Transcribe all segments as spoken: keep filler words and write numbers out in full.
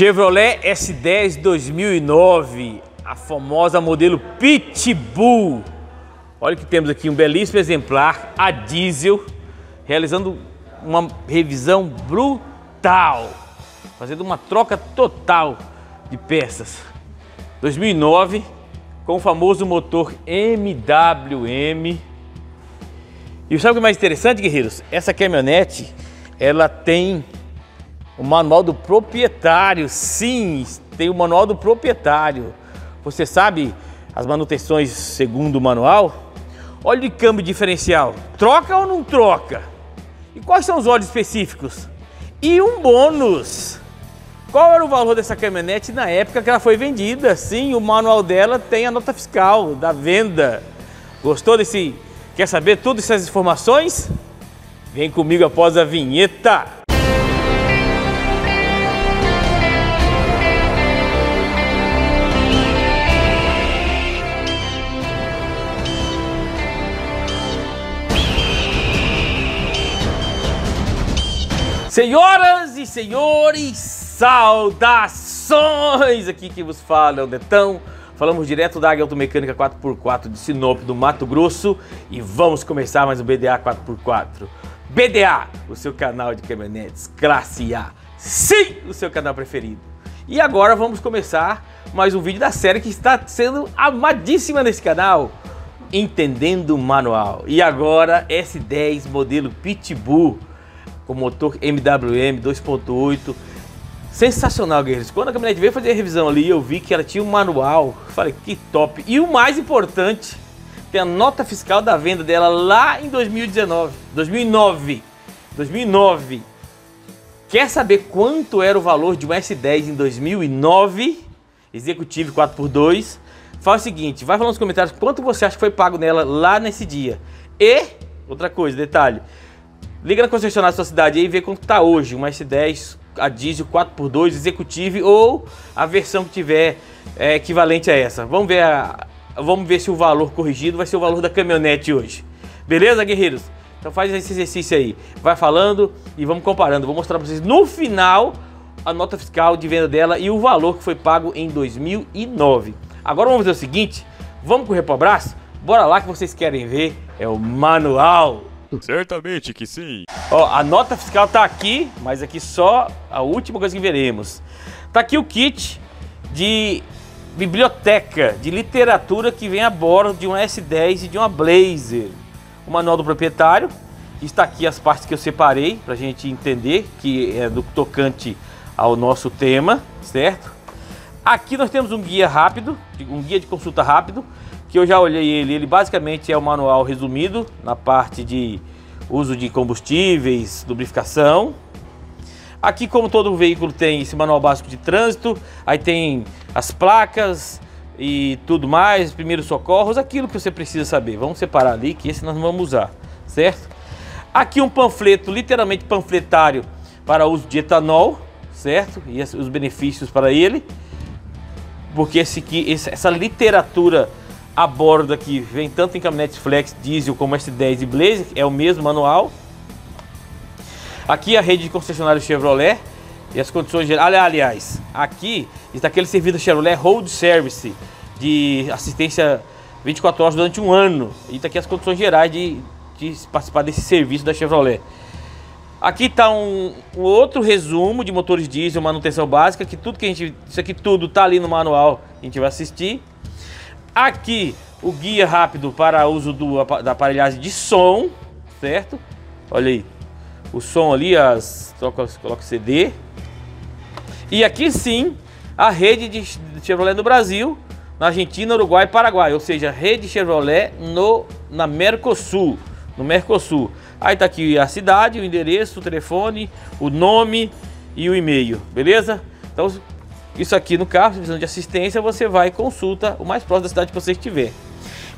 Chevrolet S dez dois mil e nove, a famosa modelo Pitbull. Olha que temos aqui um belíssimo exemplar a diesel, realizando uma revisão brutal, fazendo uma troca total de peças. dois mil e nove, com o famoso motor M W M. E sabe o que é mais interessante, guerreiros? Essa caminhonete, ela tem o manual do proprietário. Sim, tem o manual do proprietário. Você sabe as manutenções segundo o manual? Óleo de câmbio diferencial, troca ou não troca? E quais são os óleos específicos? E um bônus. Qual era o valor dessa caminhonete na época que ela foi vendida? Sim, o manual dela tem a nota fiscal da venda. Gostou desse? Quer saber todas essas informações? Vem comigo após a vinheta. Senhoras e senhores, saudações! Aqui que vos fala é o Netão. Falamos direto da Águia Automecânica quatro por quatro de Sinop, do Mato Grosso, e vamos começar mais um B D A quatro por quatro. B D A, o seu canal de caminhonetes classe A. Sim, o seu canal preferido. E agora vamos começar mais um vídeo da série que está sendo amadíssima nesse canal, Entendendo o Manual. E agora S dez modelo Pitbull com motor M W M dois ponto oito. Sensacional, guerreiros. Quando a caminhonete veio fazer a revisão ali, eu vi que ela tinha um manual. Falei, que top. E o mais importante, tem a nota fiscal da venda dela lá em dois mil e dezenove. dois mil e nove. dois mil e nove. Quer saber quanto era o valor de um S dez em dois mil e nove? Executivo quatro por dois. Faz o seguinte, vai falar nos comentários quanto você acha que foi pago nela lá nesse dia. E, outra coisa, detalhe. Liga na concessionária da sua cidade aí e vê quanto está hoje um S dez a diesel quatro por dois executivo ou a versão que tiver é equivalente a essa. Vamos ver, a, vamos ver se o valor corrigido vai ser o valor da caminhonete hoje. Beleza, guerreiros? Então faz esse exercício aí. Vai falando e vamos comparando. Vou mostrar para vocês no final a nota fiscal de venda dela e o valor que foi pago em dois mil e nove. Agora vamos fazer o seguinte, vamos correr para o abraço? Bora lá que vocês querem ver é o manual. Certamente que sim. Ó, a nota fiscal tá aqui, mas aqui só a última coisa que veremos. Tá aqui o kit de biblioteca, de literatura que vem a bordo de uma S dez e de uma Blazer. O manual do proprietário. Está aqui as partes que eu separei pra gente entender, que é do tocante ao nosso tema, certo? Aqui nós temos um guia rápido, um guia de consulta rápido, que eu já olhei ele, ele basicamente é o manual resumido na parte de uso de combustíveis, lubrificação. Aqui, como todo veículo, tem esse manual básico de trânsito, aí tem as placas e tudo mais, primeiros socorros, aquilo que você precisa saber. Vamos separar ali, que esse nós não vamos usar, certo? Aqui um panfleto, literalmente panfletário, para uso de etanol, certo? E os benefícios para ele, porque esse aqui, essa literatura a bordo aqui vem tanto em caminhonetes flex, diesel como S dez e Blazer, é o mesmo manual. Aqui a rede de concessionários Chevrolet e as condições gerais. Aliás, aqui está aquele serviço Chevrolet Road Service de assistência vinte e quatro horas durante um ano. E está aqui as condições gerais de, de participar desse serviço da Chevrolet. Aqui está um, um outro resumo de motores diesel, manutenção básica, que tudo que a gente, isso aqui tudo está ali no manual, a gente vai assistir. Aqui o guia rápido para uso do, da aparelhagem de som, certo? Olha aí, o som ali, as coloca o C D. E aqui sim, a rede de Chevrolet no Brasil, na Argentina, Uruguai e Paraguai. Ou seja, rede Chevrolet no, na Mercosul, no Mercosul. Aí tá aqui a cidade, o endereço, o telefone, o nome e o e-mail, beleza? Então, isso aqui no carro, precisando de assistência, você vai e consulta o mais próximo da cidade que você estiver.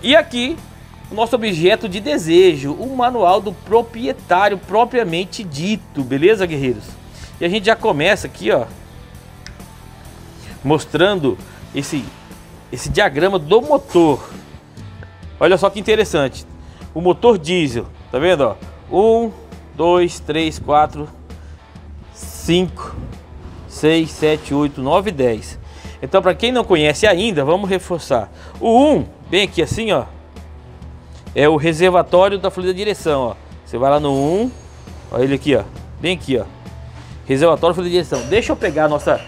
E aqui, o nosso objeto de desejo, o manual do proprietário propriamente dito, beleza, guerreiros? E a gente já começa aqui, ó, mostrando esse, esse diagrama do motor. Olha só que interessante, o motor diesel, tá vendo, ó? um, dois, três, quatro, cinco... seis, sete, oito, nove e dez. Então, para quem não conhece ainda, vamos reforçar. O um, bem aqui assim, ó, é o reservatório da folha da direção, ó. Você vai lá no um, olha ele aqui, ó, bem aqui, ó. Reservatório da folha da direção. Deixa eu pegar a nossa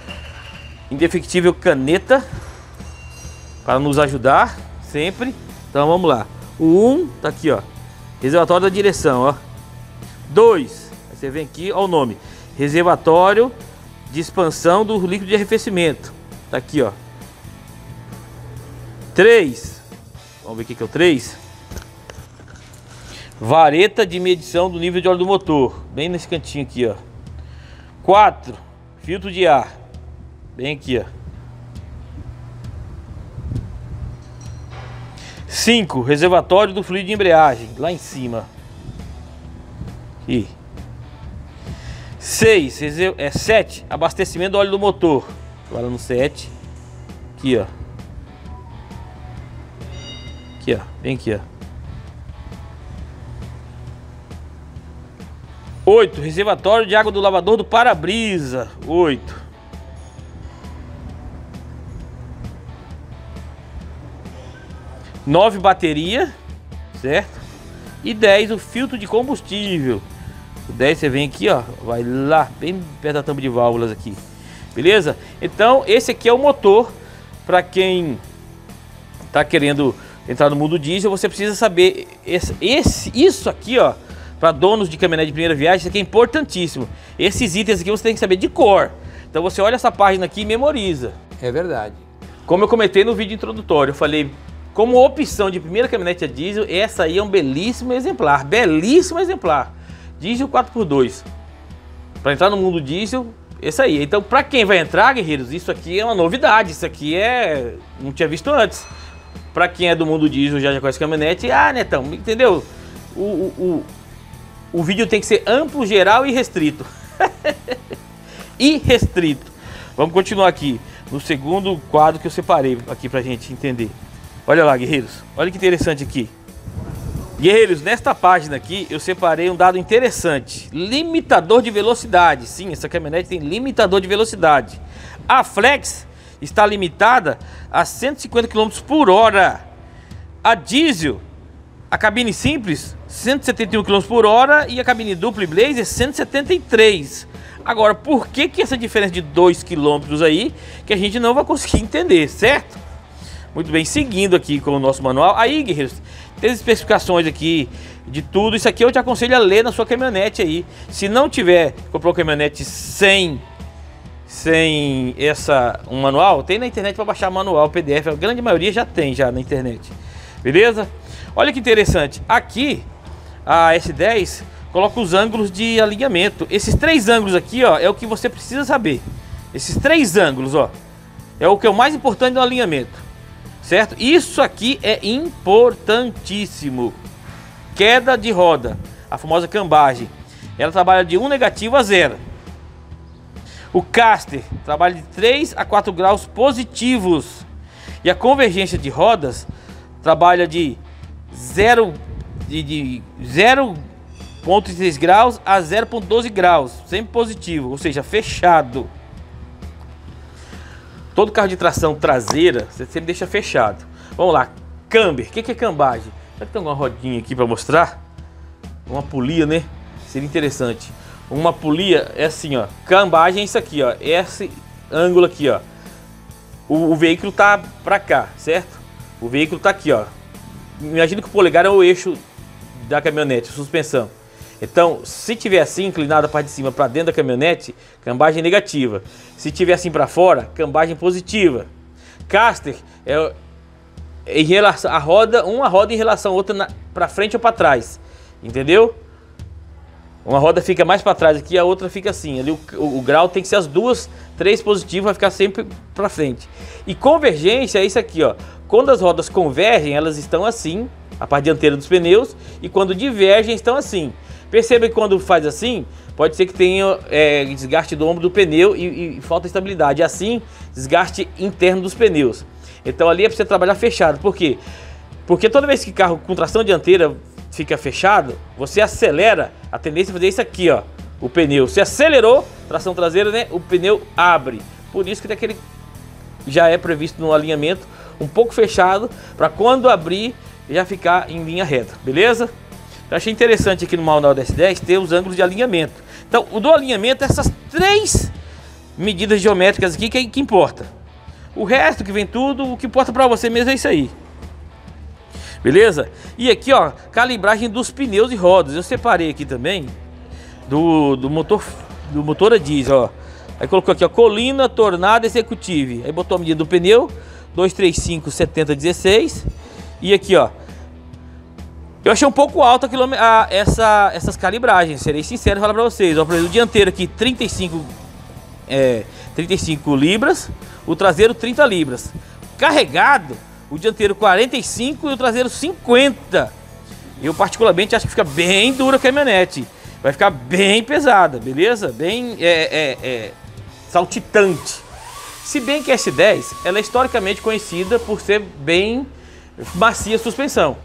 indefectível caneta para nos ajudar sempre. Então, vamos lá. O um tá aqui, ó. Reservatório da direção, ó. dois. Aí você vem aqui, ó, o nome. Reservatório de expansão do líquido de arrefecimento. Tá aqui, ó. três. Vamos ver o que é o três. Vareta de medição do nível de óleo do motor. Bem nesse cantinho aqui, ó. quatro. Filtro de ar. Bem aqui, ó. cinco. Reservatório do fluido de embreagem. Lá em cima. E seis. É sete. Abastecimento do óleo do motor. Agora no sete. Aqui, ó. Aqui, ó. Bem aqui, ó. oito. Reservatório de água do lavador do para-brisa. oito. nove. Bateria. Certo? E dez. O filtro de combustível. O dez você vem aqui, ó. Vai lá, bem perto da tampa de válvulas aqui. Beleza? Então, esse aqui é o motor. Para quem tá querendo entrar no mundo diesel, você precisa saber esse, esse, isso aqui, ó. Para donos de caminhonete de primeira viagem, isso aqui é importantíssimo. Esses itens aqui você tem que saber de cor. Então você olha essa página aqui e memoriza. É verdade. Como eu comentei no vídeo introdutório, eu falei, como opção de primeira caminhonete a diesel, essa aí é um belíssimo exemplar. Belíssimo exemplar. Diesel quatro por dois. Para entrar no mundo diesel, essa aí. Então, para quem vai entrar, guerreiros, isso aqui é uma novidade. Isso aqui é... não tinha visto antes. Para quem é do mundo diesel, já, já conhece caminhonete. Ah, Netão, entendeu? O... o, o... O vídeo tem que ser amplo, geral e restrito. E restrito. Vamos continuar aqui no segundo quadro que eu separei aqui pra gente entender. Olha lá, guerreiros. Olha que interessante aqui. Guerreiros, nesta página aqui eu separei um dado interessante. Limitador de velocidade. Sim, essa caminhonete tem limitador de velocidade. A Flex está limitada a cento e cinquenta quilômetros por hora. A diesel, a cabine simples, cento e setenta e um quilômetros por hora, e a cabine dupla e Blazer, cento e setenta e três. Agora, por que que essa diferença de dois quilômetros aí, que a gente não vai conseguir entender, certo? Muito bem, seguindo aqui com o nosso manual. Aí, guerreiros, tem as especificações aqui de tudo. Isso aqui eu te aconselho a ler na sua caminhonete aí. Se não tiver, comprou uma caminhonete sem, sem essa, um manual, tem na internet para baixar manual, P D F. A grande maioria já tem já na internet. Beleza? Olha que interessante. Aqui a S dez coloca os ângulos de alinhamento. Esses três ângulos aqui, ó, é o que você precisa saber. Esses três ângulos, ó, é o que é o mais importante do alinhamento, certo? Isso aqui é importantíssimo. Queda de roda, a famosa cambagem, ela trabalha de um negativo a zero. O caster trabalha de três a quatro graus positivos. E a convergência de rodas trabalha de zero de zero vírgula três graus a zero vírgula doze graus, sempre positivo, ou seja, fechado. Todo carro de tração traseira você sempre deixa fechado. Vamos lá, camber. O que é cambagem? Será que tem alguma rodinha aqui para mostrar? Uma polia, né? Seria interessante. Uma polia é assim, ó. Cambagem é isso aqui, ó. Esse ângulo aqui, ó. O, o veículo tá para cá, certo? O veículo tá aqui, ó. Imagina que o polegar é o eixo da caminhonete, a suspensão. Então, se tiver assim, inclinada a parte de cima para dentro da caminhonete, cambagem negativa. Se tiver assim para fora, cambagem positiva. Caster é em relação a roda, uma roda em relação à outra para frente ou para trás. Entendeu? Uma roda fica mais para trás aqui, a outra fica assim. Ali o, o, o grau tem que ser as duas, três positivos, vai ficar sempre para frente. E convergência é isso aqui, ó. Quando as rodas convergem, elas estão assim, a parte dianteira dos pneus, e quando divergem, estão assim. Perceba que quando faz assim, pode ser que tenha é, desgaste do ombro do pneu e, e falta de estabilidade. Assim, desgaste interno dos pneus. Então ali é para você trabalhar fechado. Por quê? Porque toda vez que o carro com tração dianteira fica fechado, você acelera, a tendência é fazer isso aqui, ó. o pneu. Se acelerou, tração traseira, né, o pneu abre. Por isso que tem aquele, já é previsto no alinhamento um pouco fechado, para quando abrir já ficar em linha reta, beleza? Eu achei interessante aqui no manual da S dez ter os ângulos de alinhamento. Então, o do alinhamento é essas três medidas geométricas aqui que, que importa. O resto que vem tudo, o que importa para você mesmo é isso aí. Beleza? E aqui, ó, calibragem dos pneus e rodas. Eu separei aqui também do, do motor do motor a diesel, ó. Aí colocou aqui, ó, Colina Tornado Executive. Aí botou a medida do pneu, dois três cinco setenta dezesseis. E aqui, ó, eu achei um pouco alta a, essa, essas calibragens, serei sincero e falar pra vocês. Ó, por exemplo, o dianteiro aqui, trinta e cinco, é, trinta e cinco libras, o traseiro trinta libras. Carregado, o dianteiro quarenta e cinco e o traseiro cinquenta. Eu particularmente acho que fica bem dura a caminhonete. Vai ficar bem pesada, beleza? Bem é, é, é, saltitante. Se bem que a S dez, ela é historicamente conhecida por ser bem macia a suspensão.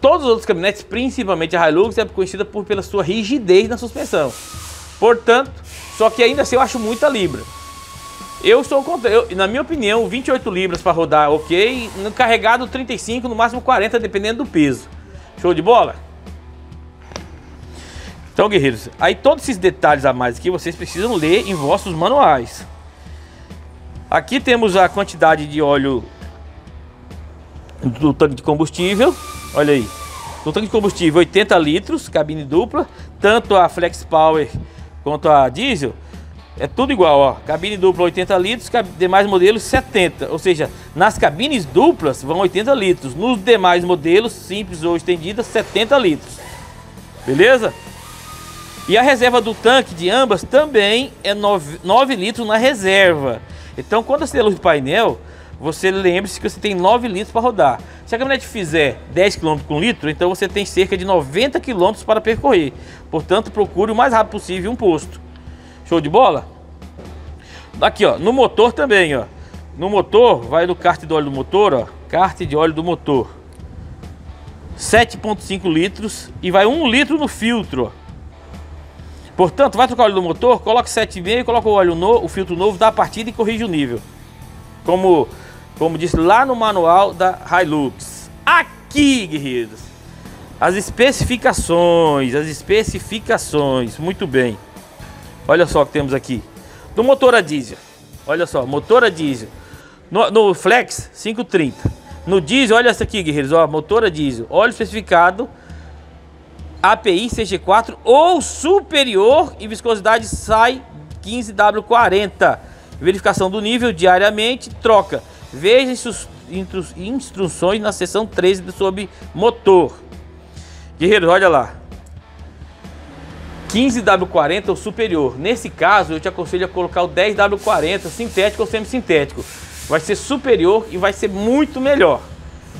Todos os outros caminhonetes, principalmente a Hilux, é conhecida por, pela sua rigidez na suspensão. Portanto, só que ainda assim eu acho muita libra. Eu sou contra, eu, na minha opinião, vinte e oito libras para rodar, ok. No carregado, trinta e cinco, no máximo quarenta, dependendo do peso. Show de bola? Então, guerreiros, aí todos esses detalhes a mais aqui vocês precisam ler em vossos manuais. Aqui temos a quantidade de óleo do tanque de combustível. Olha aí, no tanque de combustível oitenta litros, cabine dupla, tanto a Flex Power quanto a diesel, é tudo igual, ó, cabine dupla oitenta litros, demais modelos setenta, ou seja, nas cabines duplas vão oitenta litros, nos demais modelos, simples ou estendidas, setenta litros, beleza? E a reserva do tanque de ambas também é nove, nove litros na reserva, então quando você luz do painel, você lembre-se que você tem nove litros para rodar. Se a caminhonete fizer dez quilômetros com litro, então você tem cerca de noventa quilômetros para percorrer. Portanto, procure o mais rápido possível um posto. Show de bola? Aqui, ó, no motor também, ó. No motor, vai no cárter de óleo do motor, ó. Cárter de óleo do motor. sete ponto cinco litros e vai um litro no filtro, ó. Portanto, vai trocar o óleo do motor, coloca sete vírgula cinco, coloca o óleo novo, o filtro novo, dá a partida e corrige o nível. Como... Como disse lá no manual da Hilux. Aqui, guerreiros, as especificações, as especificações, muito bem. Olha só o que temos aqui. Do motor a diesel, olha só, motor a diesel. No, no Flex, cinco trinta. No diesel, olha essa aqui, guerreiros, ó, motor a diesel. Óleo especificado, A P I C G quatro ou superior e viscosidade S A E quinze W quarenta. Verificação do nível diariamente, troca. Veja instruções na seção treze sobre motor. Guerreiros, olha lá. quinze W quarenta ou superior. Nesse caso, eu te aconselho a colocar o dez W quarenta, sintético ou semissintético. Vai ser superior e vai ser muito melhor.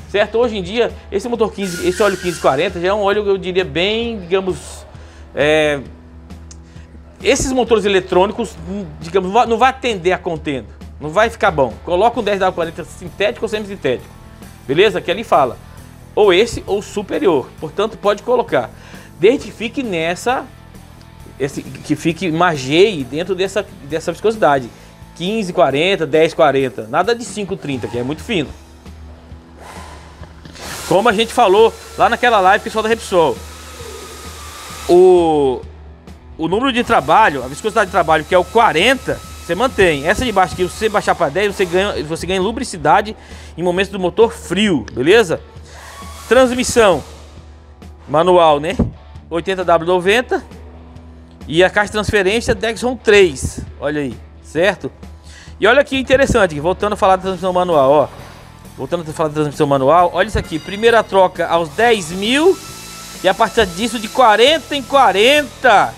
Certo? Hoje em dia, esse motor quinze, esse óleo quinze quarenta já é um óleo, eu diria, bem, digamos... É... Esses motores eletrônicos, digamos, não vai atender a contenda. Não vai ficar bom. Coloca um dez W quarenta sintético ou semissintético. Beleza? Que ali fala. Ou esse ou superior. Portanto, pode colocar. Desde que fique nessa... Esse, que fique mageie dentro dessa, dessa viscosidade. quinze quarenta, dez quarenta. Nada de cinco trinta, que é muito fino. Como a gente falou lá naquela live, pessoal da Repsol. O, o número de trabalho, a viscosidade de trabalho, que é o quarenta... Você mantém. Essa de baixo aqui, se você baixar para dez, você ganha, você ganha lubricidade em momentos do motor frio, beleza? Transmissão manual, né? oitenta W noventa. E a caixa de transferência Dexron três. Olha aí, certo? E olha que interessante, voltando a falar da transmissão manual, ó. Voltando a falar da transmissão manual, olha isso aqui. Primeira troca aos dez mil e a partir disso de quarenta em quarenta.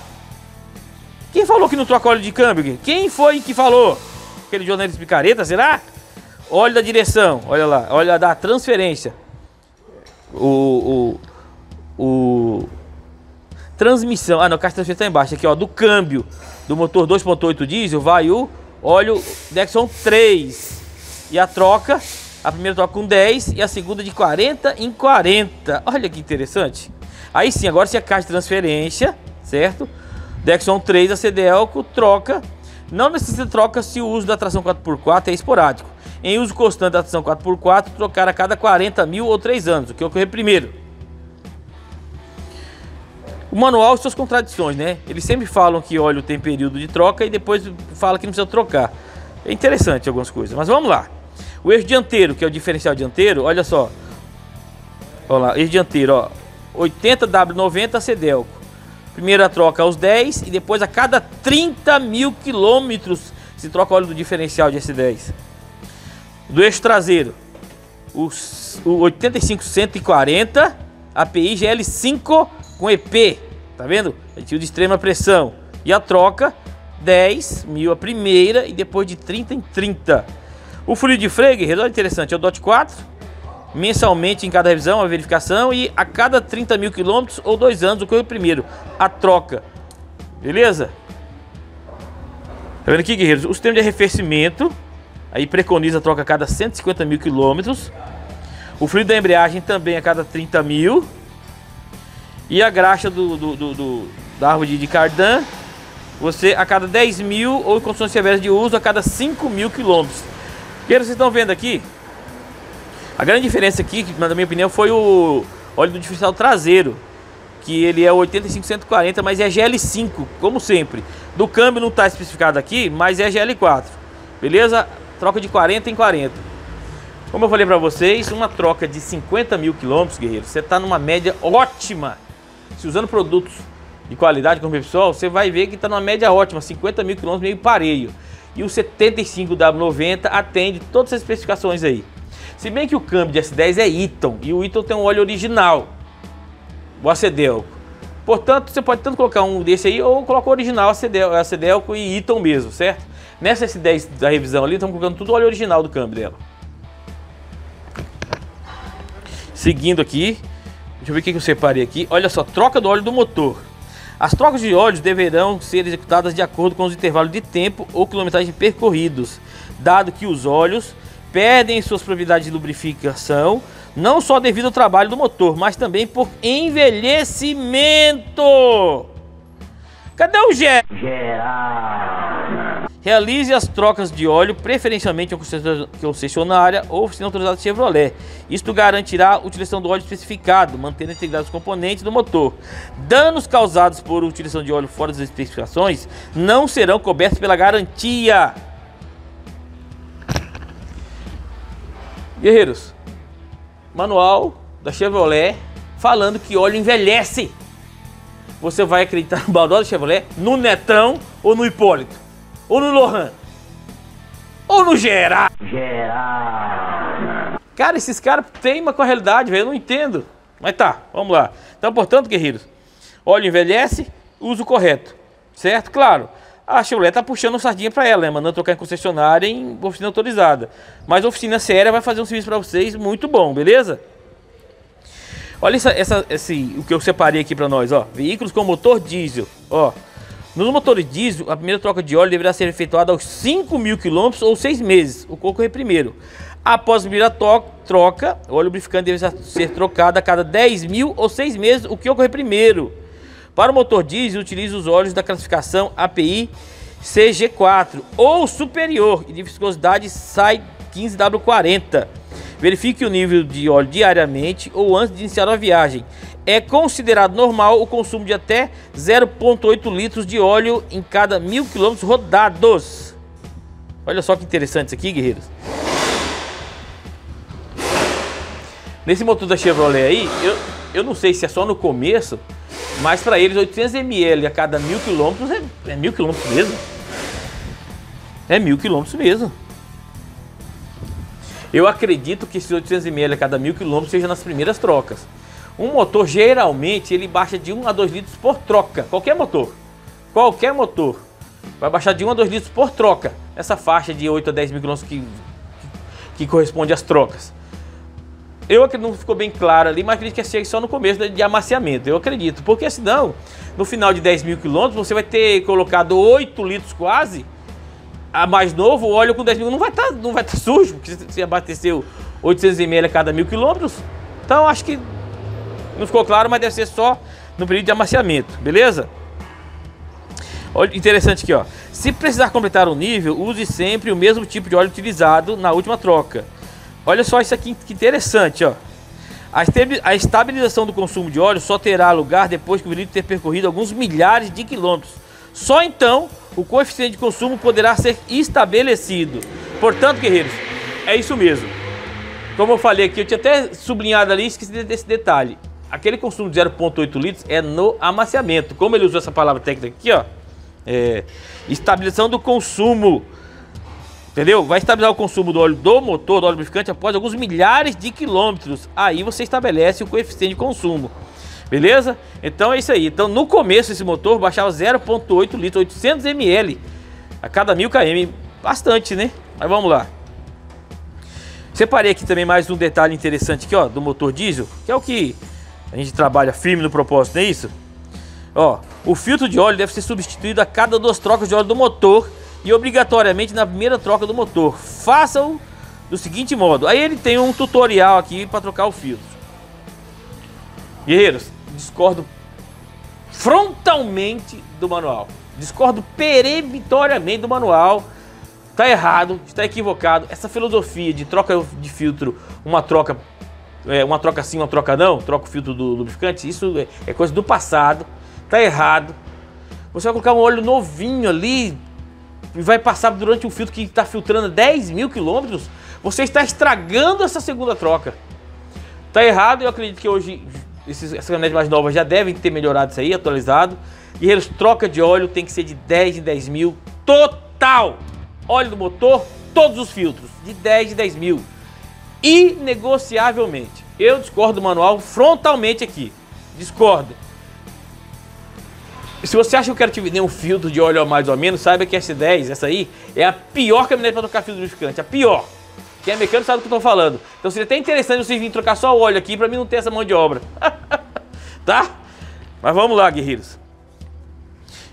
Quem falou que não troca óleo de câmbio? Quem foi que falou? Aquele jornalista picareta, será? Óleo da direção, olha lá, olha da transferência. O, o, o... Transmissão, ah não, a caixa de transferência tá embaixo. Aqui ó, do câmbio do motor dois ponto oito diesel vai o óleo Dexron três. E a troca, a primeira troca com dez e a segunda de quarenta em quarenta. Olha que interessante. Aí sim, agora se a caixa de transferência, certo? Dexron três, ACDelco, troca. Não necessita troca se o uso da tração quatro por quatro é esporádico. Em uso constante da tração quatro por quatro, trocar a cada quarenta mil ou três anos, o que ocorre primeiro. O manual e suas contradições, né? Eles sempre falam que óleo tem período de troca e depois fala que não precisa trocar. É interessante algumas coisas, mas vamos lá. O eixo dianteiro, que é o diferencial dianteiro, olha só. Olha lá, eixo dianteiro, ó. oitenta W noventa ACDelco. Primeira troca aos dez e depois a cada trinta mil quilômetros se troca óleo do diferencial de S dez. Do eixo traseiro, o oitenta e cinco cento e quarenta A P I G L cinco com E P, tá vendo? Aditivo de extrema pressão. E a troca, dez mil a primeira e depois de trinta em trinta. O fluido de freio, olha, interessante, é o D O T quatro. Mensalmente em cada revisão, a verificação, e a cada trinta mil quilômetros ou dois anos, o que é o primeiro, a troca. Beleza? Tá vendo aqui, guerreiros? O sistema de arrefecimento, aí preconiza a troca a cada cento e cinquenta mil quilômetros. O fluido da embreagem também a cada trinta mil. E a graxa do, do, do, do, da árvore de cardan, você a cada dez mil ou em condições severas de uso a cada cinco mil quilômetros. Guerreiros, vocês estão vendo aqui? A grande diferença aqui, na minha opinião, foi o óleo do diferencial traseiro, que ele é oitenta e cinco cento e quarenta, mas é G L cinco, como sempre. Do câmbio não está especificado aqui, mas é G L quatro, beleza? Troca de quarenta em quarenta. Como eu falei para vocês, uma troca de cinquenta mil quilômetros, guerreiro, você está numa média ótima. Se usando produtos de qualidade, como o pessoal, você vai ver que está numa média ótima, cinquenta mil quilômetros, meio pareio. E o setenta e cinco W noventa atende todas as especificações aí. Se bem que o câmbio de S dez é Eaton, e o Eaton tem um óleo original, o ACDelco. Portanto, você pode tanto colocar um desse aí, ou colocar o original ACDelco e Eaton mesmo, certo? Nessa S dez da revisão ali, estamos colocando tudo o óleo original do câmbio dela. Seguindo aqui, deixa eu ver o que eu separei aqui. Olha só, troca do óleo do motor. As trocas de óleos deverão ser executadas de acordo com os intervalos de tempo ou quilometragem percorridos, dado que os óleos perdem suas propriedades de lubrificação, não só devido ao trabalho do motor, mas também por envelhecimento. Cadê o G? Geral. Realize as trocas de óleo, preferencialmente em concessionária ou oficina autorizada Chevrolet. Isto garantirá a utilização do óleo especificado, mantendo a integridade dos componentes do motor. Danos causados por utilização de óleo fora das especificações não serão cobertos pela garantia. Guerreiros, manual da Chevrolet falando que óleo envelhece. Você vai acreditar no balde da Chevrolet, no Netão ou no Hipólito? Ou no Lohan? Ou no Geral? Geral. Cara, esses caras teimam com a realidade, velho, eu não entendo. Mas tá, vamos lá. Então, portanto, guerreiros, óleo envelhece, uso correto, certo? Claro. A Chevrolet tá puxando sardinha para ela, né, mandando trocar em concessionária em oficina autorizada. Mas a oficina séria vai fazer um serviço para vocês muito bom, beleza? Olha essa, essa, esse, o que eu separei aqui para nós, ó. Veículos com motor diesel, ó. Nos motores diesel, a primeira troca de óleo deverá ser efetuada aos cinco mil quilômetros ou seis meses, o que ocorre primeiro. Após a primeira troca, o óleo lubrificante deverá ser trocado a cada dez mil ou seis meses, o que ocorre primeiro. Para o motor diesel, utiliza os óleos da classificação A P I C G quatro ou superior e de viscosidade S A E quinze W quarenta. Verifique o nível de óleo diariamente ou antes de iniciar a viagem. É considerado normal o consumo de até zero vírgula oito litros de óleo em cada mil quilômetros rodados. Olha só que interessante isso aqui, guerreiros. Nesse motor da Chevrolet aí, eu, eu não sei se é só no começo, mas para eles oitocentos mililitros a cada mil quilômetros é, é mil quilômetros mesmo. É mil quilômetros mesmo. Eu acredito que esses oitocentos mililitros a cada mil quilômetros seja nas primeiras trocas. Um motor geralmente ele baixa de um a dois litros por troca. Qualquer motor, qualquer motor vai baixar de um a dois litros por troca. Essa faixa de oito a dez mil quilômetros que, que, que corresponde às trocas. Eu acredito, não ficou bem claro ali, mas acredito que chegue só no começo de amaciamento, eu acredito. Porque senão, no final de dez mil quilômetros, você vai ter colocado oito litros quase, a mais novo, o óleo com dez mil não vai estar não vai tá sujo, porque você abasteceu oitocentos mililitros a cada mil quilômetros. Então, acho que não ficou claro, mas deve ser só no período de amaciamento, beleza? Olha, interessante aqui, ó. Se precisar completar um nível, use sempre o mesmo tipo de óleo utilizado na última troca. Olha só isso aqui, que interessante, ó. A estabilização do consumo de óleo só terá lugar depois que o veículo ter percorrido alguns milhares de quilômetros. Só então o coeficiente de consumo poderá ser estabelecido. Portanto, guerreiros, é isso mesmo. Como eu falei aqui, eu tinha até sublinhado ali, esqueci desse detalhe. Aquele consumo de zero vírgula oito litros é no amaciamento. Como ele usou essa palavra técnica aqui, ó, é, estabilização do consumo. Entendeu? Vai estabilizar o consumo do óleo do motor, do óleo lubrificante, após alguns milhares de quilômetros. Aí você estabelece o coeficiente de consumo. Beleza? Então é isso aí. Então no começo esse motor baixava zero vírgula oito litros, oitocentos mililitros a cada mil quilômetros. Bastante, né? Mas vamos lá. Separei aqui também mais um detalhe interessante aqui, ó, do motor diesel, que é o que a gente trabalha firme no propósito, não é isso? Ó, o filtro de óleo deve ser substituído a cada duas trocas de óleo do motor e obrigatoriamente na primeira troca do motor. Façam do seguinte modo. Aí ele tem um tutorial aqui para trocar o filtro. Guerreiros, discordo frontalmente do manual. Discordo peremptoriamente do manual. Tá errado, está equivocado. Essa filosofia de troca de filtro, uma troca, é, uma troca sim, uma troca não, troca o filtro do lubrificante, isso é, é coisa do passado. Tá errado. Você vai colocar um óleo novinho ali e vai passar durante um filtro que está filtrando dez mil quilômetros. Você está estragando essa segunda troca. Tá errado, eu acredito que hoje esses, essas caminhonetes mais novas já devem ter melhorado isso aí, atualizado. E eles, troca de óleo tem que ser de dez em dez mil total. Óleo do motor, todos os filtros, de dez em dez mil. Inegociavelmente. Eu discordo do manual frontalmente aqui. Discordo. Se você acha que eu quero te vender um filtro de óleo a mais ou a menos, saiba que a S dez, essa aí, é a pior caminhonete para trocar filtro lubrificante. A pior. Quem é mecânico sabe do que eu tô falando. Então seria até interessante vocês virem trocar só o óleo aqui pra mim não ter essa mão de obra. Tá? Mas vamos lá, guerreiros.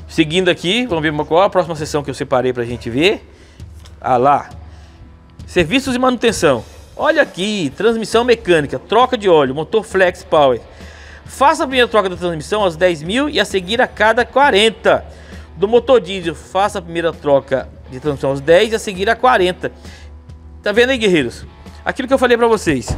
Seguindo aqui, vamos ver qual é a próxima sessão que eu separei pra gente ver. Ah lá. Serviços e manutenção. Olha aqui, transmissão mecânica, troca de óleo, motor Flex Power. Faça a primeira troca da transmissão aos dez mil e a seguir a cada quarenta. Do motor diesel, faça a primeira troca de transmissão aos dez e a seguir a quarenta. Tá vendo aí, guerreiros? Aquilo que eu falei pra vocês.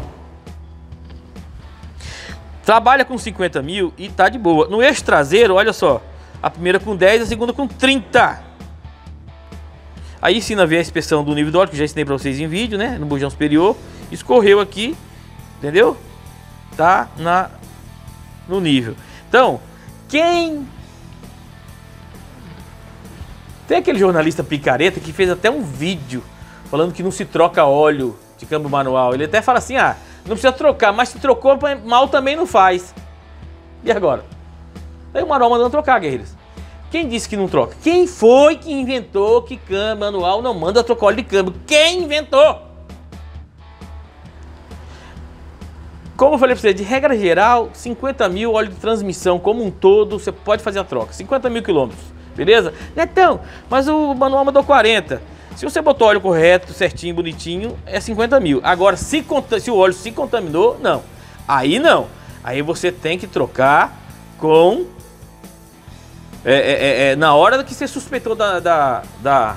Trabalha com cinquenta mil e tá de boa. No eixo traseiro, olha só. A primeira com dez, a segunda com trinta. Aí ensina a ver a inspeção do nível do óleo, que já ensinei pra vocês em vídeo, né? No bujão superior. Escorreu aqui, entendeu? Tá na, no nível. Então, quem... Tem aquele jornalista picareta que fez até um vídeo falando que não se troca óleo de câmbio manual. Ele até fala assim, ah, não precisa trocar, mas se trocou, mal também não faz. E agora? Aí o manual mandando trocar, guerreiros. Quem disse que não troca? Quem foi que inventou que câmbio manual não manda trocar óleo de câmbio? Quem inventou? Como eu falei pra você, de regra geral, cinquenta mil óleo de transmissão como um todo, você pode fazer a troca. cinquenta mil quilômetros, beleza? Netão, mas o manual mandou quarenta. Se você botou óleo correto, certinho, bonitinho, é cinquenta mil. Agora, se, se o óleo se contaminou, não. Aí não. Aí você tem que trocar com... É, é, é, na hora que você suspeitou da, da, da...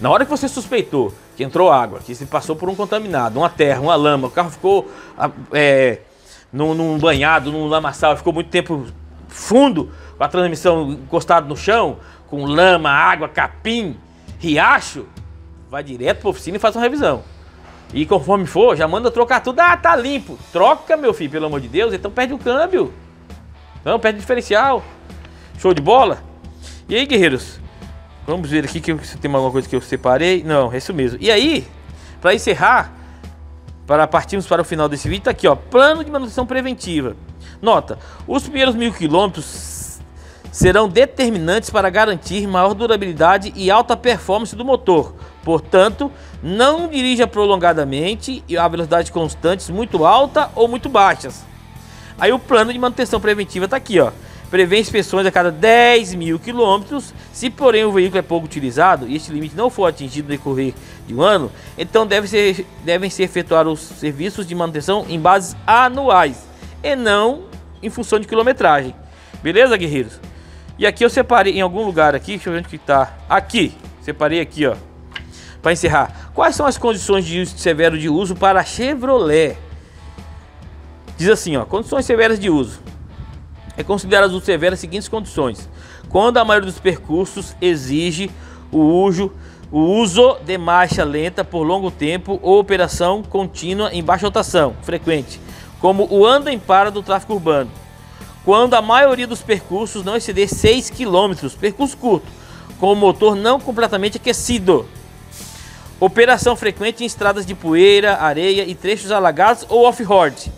Na hora que você suspeitou que entrou água, que se passou por um contaminado, uma terra, uma lama, o carro ficou é, num, num banhado, num lamaçal, ficou muito tempo fundo, com a transmissão encostada no chão, com lama, água, capim... Riacho, vai direto para a oficina e faz uma revisão. E conforme for, já manda trocar tudo. Ah, tá limpo. Troca, meu filho, pelo amor de Deus. Então perde o câmbio. Não, perde o diferencial. Show de bola. E aí, guerreiros? Vamos ver aqui que se tem alguma coisa que eu separei. Não, é isso mesmo. E aí, para encerrar, para partirmos para o final desse vídeo, tá aqui, ó. Plano de manutenção preventiva. Nota, os primeiros mil quilômetros serão determinantes para garantir maior durabilidade e alta performance do motor. Portanto, não dirija prolongadamente e a velocidades constantes muito alta ou muito baixas. Aí o plano de manutenção preventiva está aqui, ó. Prevê inspeções a cada dez mil quilômetros. Se porém o veículo é pouco utilizado e este limite não for atingido no decorrer de um ano, então deve ser, devem ser efetuados os serviços de manutenção em bases anuais e não em função de quilometragem. Beleza, guerreiros? E aqui eu separei em algum lugar aqui, deixa eu ver onde que tá. Aqui, separei aqui, ó. Para encerrar, quais são as condições de uso severo de uso para a Chevrolet? Diz assim, ó, condições severas de uso. É considerado uso severo as seguintes condições: quando a maioria dos percursos exige o uso, o uso de marcha lenta por longo tempo ou operação contínua em baixa rotação frequente, como o anda em para do tráfego urbano. Quando a maioria dos percursos não exceder seis quilômetros, percurso curto, com o motor não completamente aquecido. Operação frequente em estradas de poeira, areia e trechos alagados ou off-road.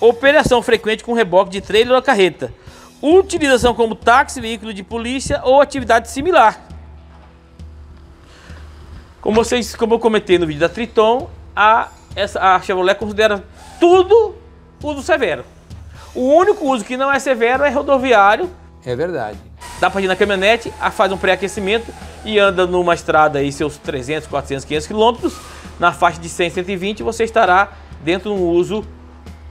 Operação frequente com reboque de trailer ou carreta. Utilização como táxi, veículo de polícia ou atividade similar. Como vocês, como eu comentei no vídeo da Triton, a, essa, a Chevrolet considera tudo uso severo. O único uso que não é severo é rodoviário. É verdade. Dá para ir na caminhonete, faz um pré-aquecimento e anda numa estrada aí seus trezentos, quatrocentos, quinhentos quilômetros. Na faixa de cem, cento e vinte você estará dentro de um uso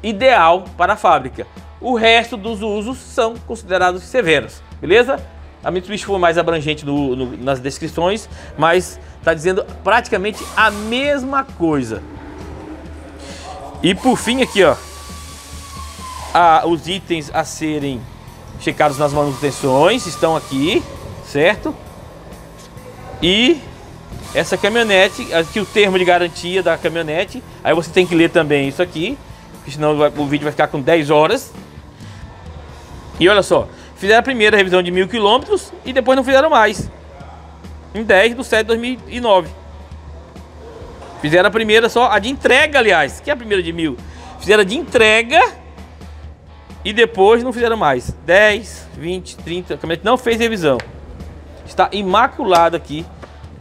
ideal para a fábrica. O resto dos usos são considerados severos, beleza? A Mitsubishi foi mais abrangente no, no, nas descrições, mas está dizendo praticamente a mesma coisa. E por fim aqui, ó, a, os itens a serem checados nas manutenções estão aqui, certo? E essa caminhonete, aqui o termo de garantia da caminhonete, aí você tem que ler também isso aqui, porque senão o vídeo vai ficar com dez horas. E olha só, fizeram a primeira revisão de mil quilômetros e depois não fizeram mais. Em dez de setembro de dois mil e nove. Fizeram a primeira só, a de entrega, aliás, que é a primeira de mil. Fizeram a de entrega e depois não fizeram mais. dez, vinte, trinta, a caminhonete não fez revisão. Está imaculado aqui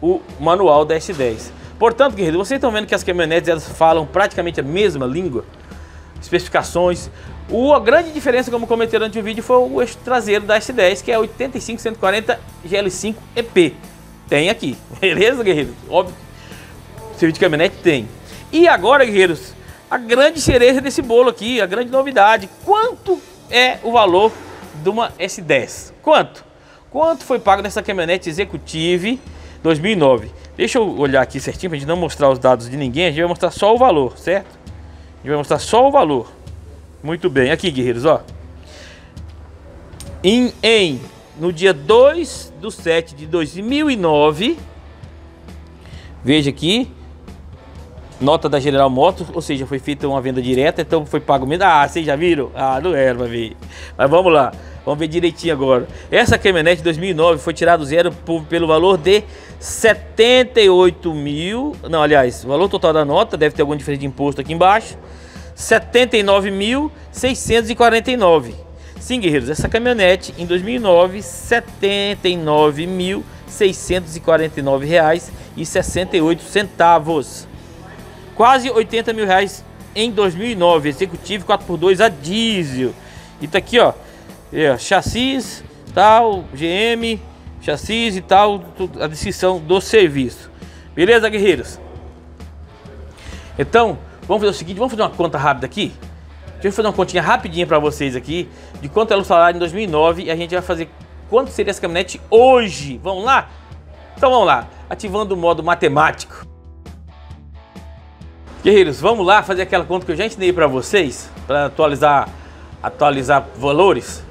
o manual da S dez. Portanto, guerreiros, vocês estão vendo que as caminhonetes elas falam praticamente a mesma língua, especificações. O, a grande diferença, como comentei durante o vídeo, foi o eixo traseiro da S dez, que é oitenta e cinco, cento e quarenta, G L cinco, E P. Tem aqui, beleza, guerreiros? Óbvio, serviço de caminhonete tem. E agora, guerreiros, a grande cereja desse bolo aqui, a grande novidade: quanto é o valor de uma S dez? Quanto? Quanto foi pago nessa caminhonete Executive dois mil e nove? Deixa eu olhar aqui certinho para a gente não mostrar os dados de ninguém, a gente vai mostrar só o valor, certo? A gente vai mostrar só o valor. Muito bem, aqui, guerreiros, ó. Em, em no dia dois do sete de dois mil e nove, veja aqui, nota da General Motors, ou seja, foi feita uma venda direta, então foi pago mesmo. Ah, vocês já viram? Ah, não era pra ver. Mas vamos lá, vamos ver direitinho agora. Essa caminhonete de dois mil e nove foi tirada do zero por, pelo valor de setenta e oito mil. Não, aliás, o valor total da nota, deve ter alguma diferença de imposto aqui embaixo. setenta e nove mil, seiscentos e quarenta e nove. Sim, guerreiros, essa caminhonete em dois mil e nove, setenta e nove mil, seiscentos e quarenta e nove reais e sessenta e oito centavos. Quase oitenta mil reais em dois mil e nove, executivo quatro por dois a diesel. E tá aqui, ó, é, chassis, tal, G M, chassis e tal, a descrição do serviço. Beleza, guerreiros? Então, vamos fazer o seguinte, vamos fazer uma conta rápida aqui. Deixa eu fazer uma continha rapidinha pra vocês aqui, de quanto era o salário em dois mil e nove, e a gente vai fazer quanto seria essa caminhonete hoje. Vamos lá? Então vamos lá, ativando o modo matemático. Guerreiros, vamos lá fazer aquela conta que eu já ensinei para vocês, para atualizar, atualizar valores.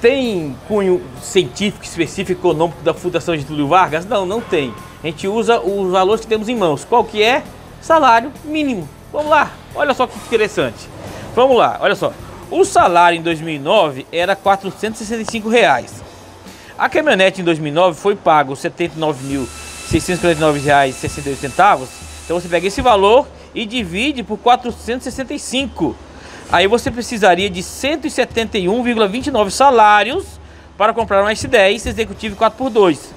Tem cunho científico, específico, econômico da Fundação de Túlio Vargas? Não, não tem. A gente usa os valores que temos em mãos. Qual que é? Salário mínimo. Vamos lá, olha só que interessante. Vamos lá, olha só. O salário em dois mil e nove era quatrocentos e sessenta e cinco reais. A caminhonete em dois mil e nove foi pago setenta e nove mil, seiscentos e quarenta e nove reais e sessenta e oito centavos. Então você pega esse valor e divide por quatrocentos e sessenta e cinco. Aí você precisaria de cento e setenta e um vírgula vinte e nove salários para comprar uma S dez executivo quatro por dois.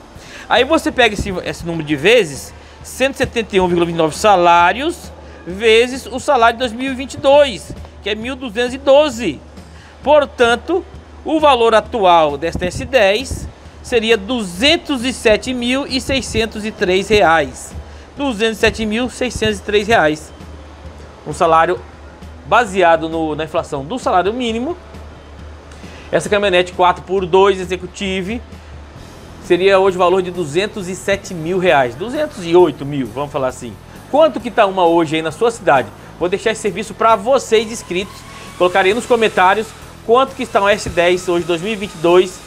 Aí você pega esse, esse número de vezes, cento e setenta e um vírgula vinte e nove salários, vezes o salário de dois mil e vinte e dois, que é mil duzentos e doze. Portanto, o valor atual desta S dez seria duzentos e sete mil, seiscentos e três reais. duzentos e sete mil, seiscentos e três reais. Um salário baseado no, na inflação do salário mínimo Essa caminhonete quatro por dois Executive seria hoje o valor de duzentos e sete mil reais, duzentos e oito mil, vamos falar assim. Quanto que tá uma hoje aí na sua cidade? Vou deixar esse serviço para vocês inscritos, colocarei nos comentários quanto que está um S dez hoje dois mil e vinte e dois,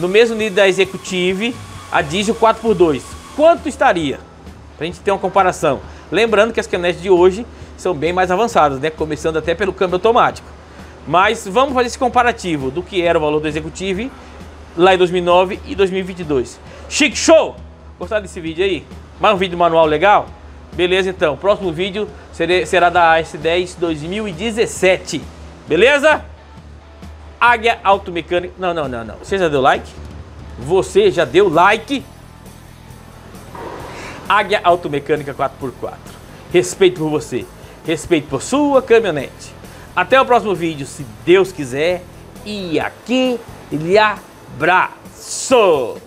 no mesmo nível da Executive, a diesel quatro por dois. Quanto estaria? Pra gente ter uma comparação. Lembrando que as caminhonetes de hoje são bem mais avançadas, né? Começando até pelo câmbio automático. Mas vamos fazer esse comparativo do que era o valor do Executive lá em dois mil e nove e dois mil e vinte e dois. Chique show! Gostaram desse vídeo aí? Mais um vídeo manual legal? Beleza, então. O próximo vídeo será da S dez dois mil e dezessete. Beleza? Águia Automecânica... Não, não, não, não. Você já deu like? Você já deu like? Águia Automecânica quatro por quatro. Respeito por você. Respeito por sua caminhonete. Até o próximo vídeo, se Deus quiser. E aquele abraço!